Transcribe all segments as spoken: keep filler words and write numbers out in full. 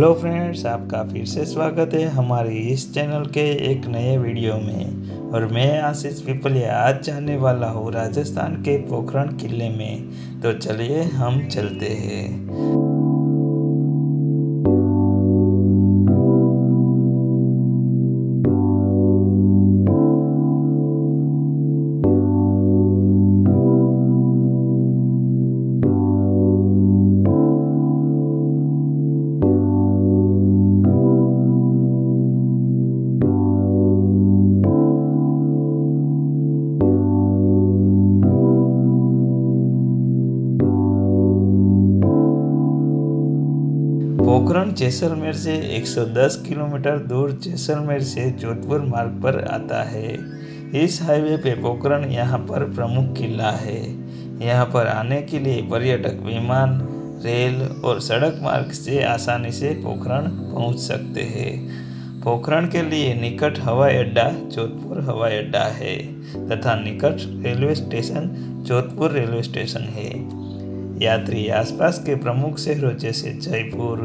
Hello friends, आपका फिर से स्वागत है हमारे इस चैनल के एक नए वीडियो में। और मैं आशीष पिपलिया आज जाने वाला हूँ राजस्थान के पोखरण किले में। तो चलिए हम चलते हैं। पोखरण जैसलमेर से एक सौ दस किलोमीटर दूर जैसलमेर से जोधपुर मार्ग पर आता है। इस हाईवे पे पोखरण यहाँ पर प्रमुख किला है। यहाँ पर आने के लिए पर्यटक विमान, रेल और सड़क मार्ग से आसानी से पोखरण पहुँच सकते हैं। पोखरण के लिए निकट हवाई अड्डा जोधपुर हवाई अड्डा है तथा निकट railway station Jodhpur railway station है। यात्री आसपास के प्रमुख शहरों जैसे जयपुर,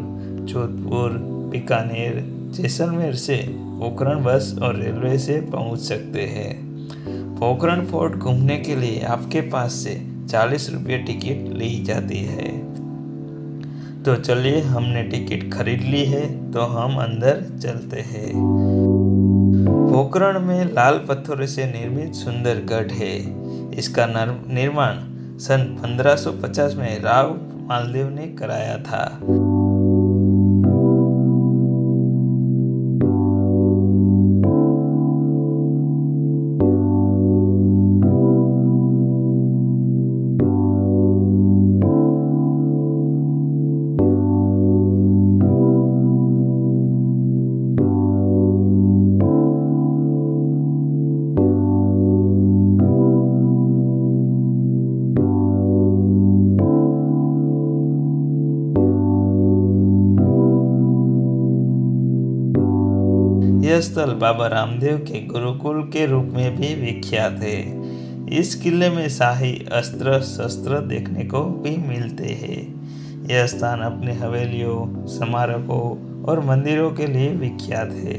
जोधपुर, बीकानेर, जैसलमेर से पोखरण बस और रेलवे से पहुंच सकते हैं। पोखरण फोर्ट घूमने के लिए आपके पास से चालीस रुपये टिकट ली जाती है। तो चलिए, हमने टिकट खरीद ली है तो हम अंदर चलते हैं। पोखरण में लाल पत्थरों से निर्मित सुंदर गढ़ है। इसका निर्माण सन पंद्रह सौ पचास में राव मालदेव ने कराया था। यह स्थल बाबा रामदेव के गुरुकुल के रूप में भी विख्यात है। इस किले में शाही अस्त्र शस्त्र देखने को भी मिलते हैं। यह स्थान अपने हवेलियों, स्मारकों और मंदिरों के लिए विख्यात है।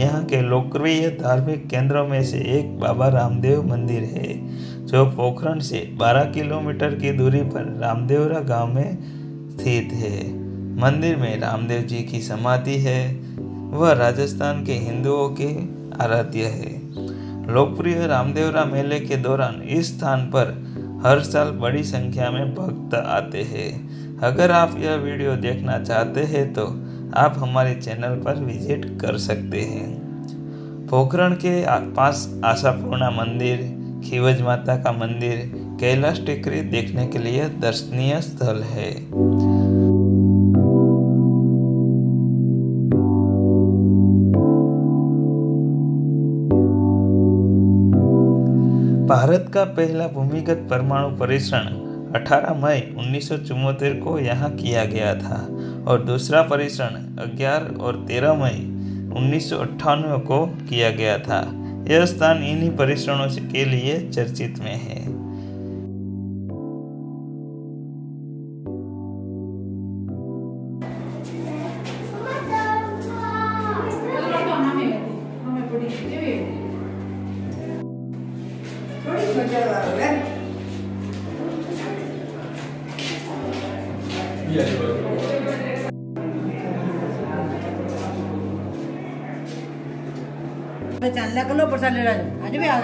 यहाँ के लोकप्रिय धार्मिक केंद्रों में से एक बाबा रामदेव मंदिर है, जो पोखरण से बारह किलोमीटर की दूरी पर रामदेवरा गांव में स्थित है। मंदिर में रामदेव जी की समाधि है। वह राजस्थान के हिंदुओं के आराध्य है। लोकप्रिय रामदेवरा मेले के दौरान इस स्थान पर हर साल बड़ी संख्या में भक्त आते हैं। अगर आप यह वीडियो देखना चाहते हैं तो आप हमारे चैनल पर विजिट कर सकते हैं। पोखरण के पास आशापुरा मंदिर, खीवज माता का मंदिर, कैलाश टेकरी देखने के लिए दर्शनीय स्थल है। भारत का पहला भूमिगत परमाणु परीक्षण अठारह मई उन्नीस सौ चौहत्तर को यहाँ किया गया था और दूसरा परीक्षण ग्यारह और तेरह मई उन्नीस सौ अट्ठानवे को किया गया था। यह स्थान इन्हीं परीक्षणों के लिए चर्चित में है। पहचान लगलो पहचान ले आज भी आ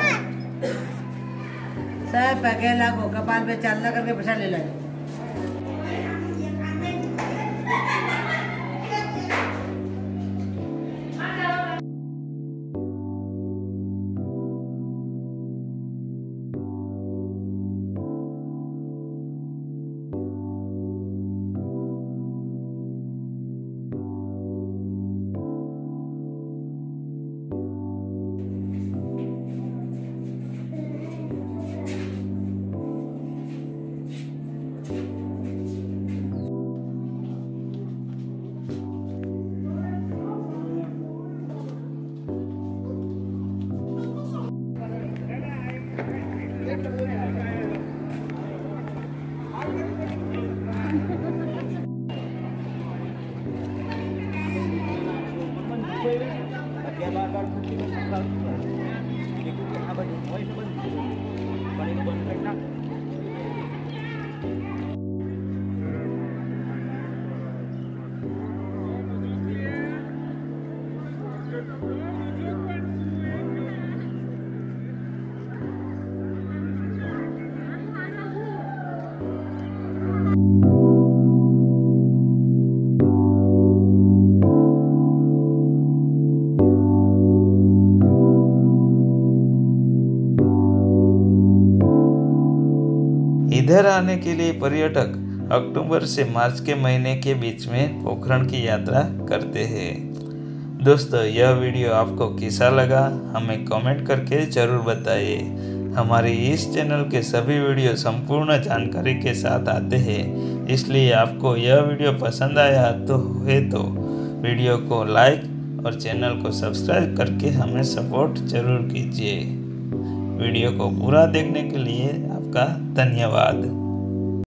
सब पगे लागो कपाल पे चाल लगा करके पहचान ले लाए। इधर आने के लिए पर्यटक अक्टूबर से मार्च के महीने के बीच में पोखरण की यात्रा करते हैं। दोस्तों, यह वीडियो आपको कैसा लगा हमें कमेंट करके ज़रूर बताइए। हमारे इस चैनल के सभी वीडियो संपूर्ण जानकारी के साथ आते हैं, इसलिए आपको यह वीडियो पसंद आया तो है तो वीडियो को लाइक और चैनल को सब्सक्राइब करके हमें सपोर्ट जरूर कीजिए। वीडियो को पूरा देखने के लिए आपका धन्यवाद।